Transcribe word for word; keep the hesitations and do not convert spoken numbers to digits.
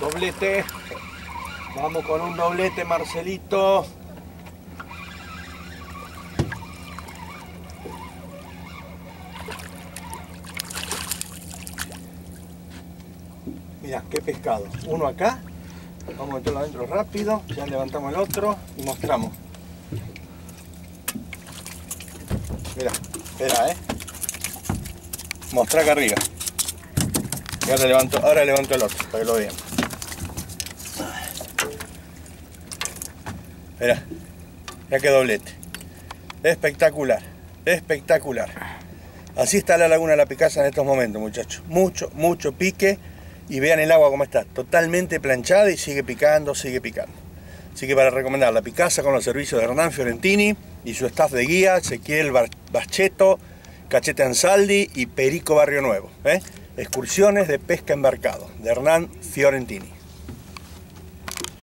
Doblete. Vamos con un doblete, Marcelito. Mirá, qué pescado. Uno acá. Vamos a meterlo adentro rápido. Ya levantamos el otro y mostramos. Mirá, espera, eh. Mostrá acá arriba. Y ahora levanto, ahora levanto el otro para que lo vean. Mirá, mirá qué doblete. Espectacular, espectacular. Así está la laguna de La Picasa en estos momentos, muchachos. Mucho, mucho pique. Y vean el agua como está, totalmente planchada y sigue picando, sigue picando. Así que para recomendar La Picasa con los servicios de Hernán Fiorentini y su staff de guía, Ezequiel Bacheto, Cachete Ansaldi y Perico Barrio Nuevo. ¿eh? Excursiones de pesca embarcado de Hernán Fiorentini.